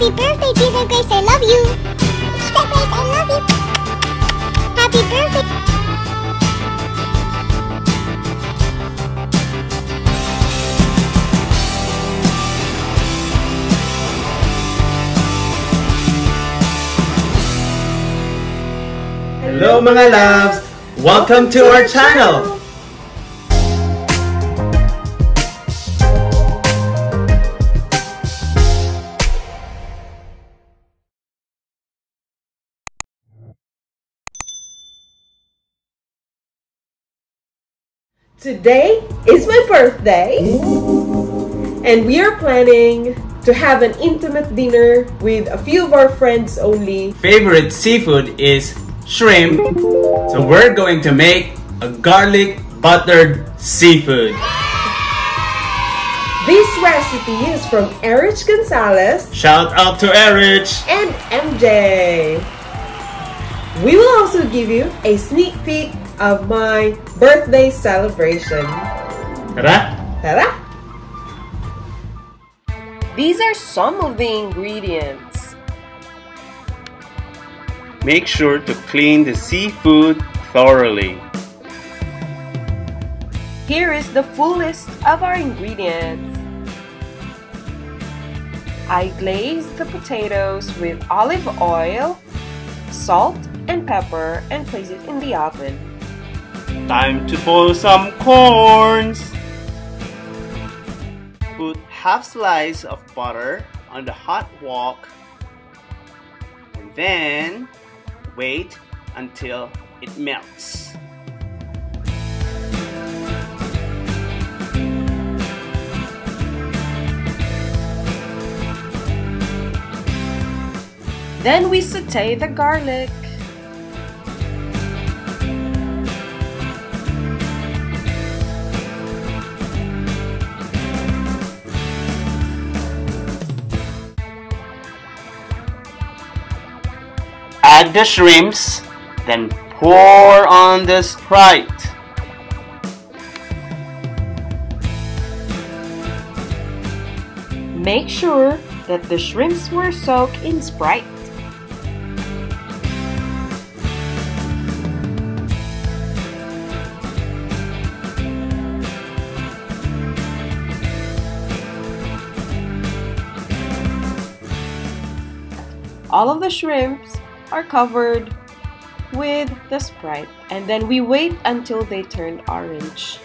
Happy birthday, Jesus Grace, I love you. Jesus Grace, I love you. Happy birthday. Hello mga loves! Welcome to our channel! Today is my birthday, and we are planning to have an intimate dinner with a few of our friends only. Favorite seafood is shrimp, so we're going to make a garlic buttered seafood. This recipe is from Erich Gonzalez. Shout out to Erich! And MJ. We will also give you a sneak peek of my birthday celebration. Ta-da! Ta-da! These are some of the ingredients. Make sure to clean the seafood thoroughly. Here is the full list of our ingredients. I glazed the potatoes with olive oil, salt, and pepper and place it in the oven. Time to boil some corns. Put half slice of butter on the hot wok and then wait until it melts. Then we saute the garlic. Add the shrimps, then pour on the Sprite. Make sure that the shrimps were soaked in Sprite. All of the shrimps are covered with the Sprite, and then we wait until they turn orange.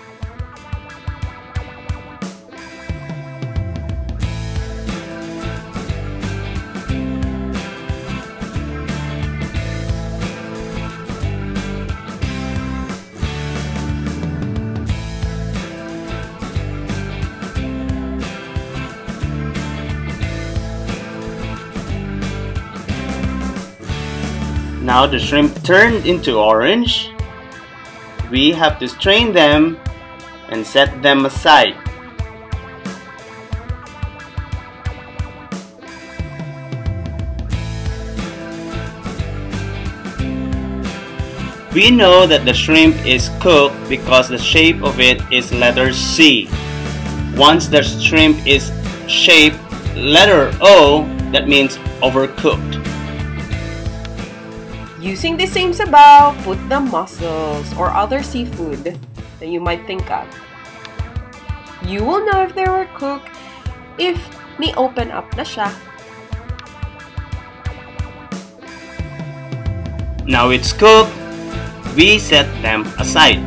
Now the shrimp turned into orange. We have to strain them and set them aside. We know that the shrimp is cooked because the shape of it is letter C. Once the shrimp is shaped letter O, that means overcooked. Using the same sabaw, put the mussels or other seafood that you might think of. You will know if they were cooked if ni-open up na siya. Now it's cooked, we set them aside.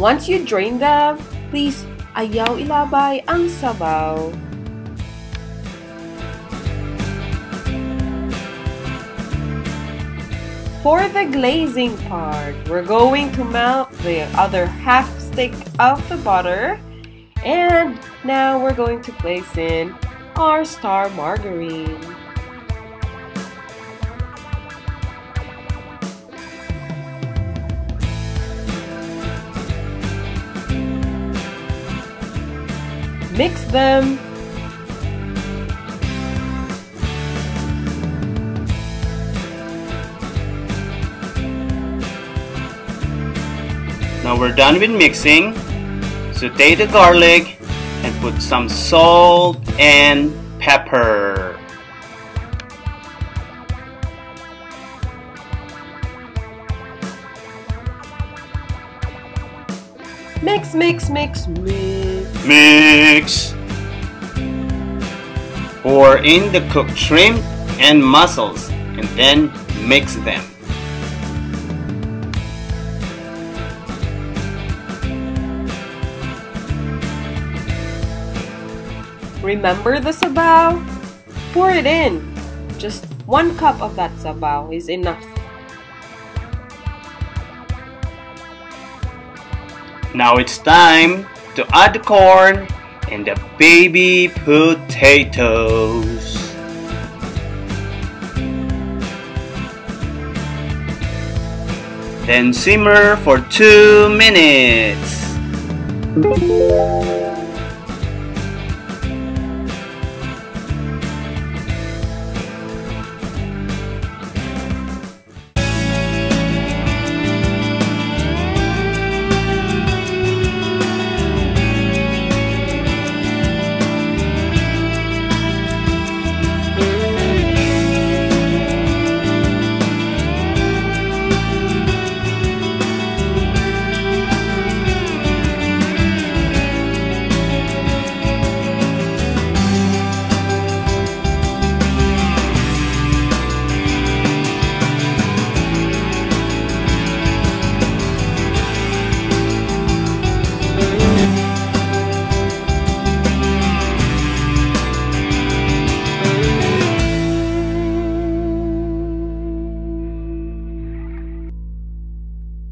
Once you drain them, please ayaw ilabay ang sabaw. For the glazing part, we're going to melt the other half stick of the butter And now we're going to place in our star margarine. Mix them. Now we're done with mixing. Saute the garlic and put some salt and pepper. Mix, mix, mix, mix. Mix. Pour in the cooked shrimp and mussels and then mix them. Remember the sabaw? Pour it in. Just 1 cup of that sabaw is enough. Now it's time to add the corn and the baby potatoes. Then simmer for 2 minutes.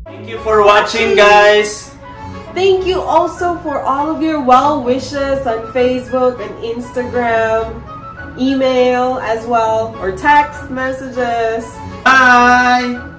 Thank you for watching, guys. Thank you also for all of your well wishes on Facebook and Instagram, email as well, or text messages. Bye.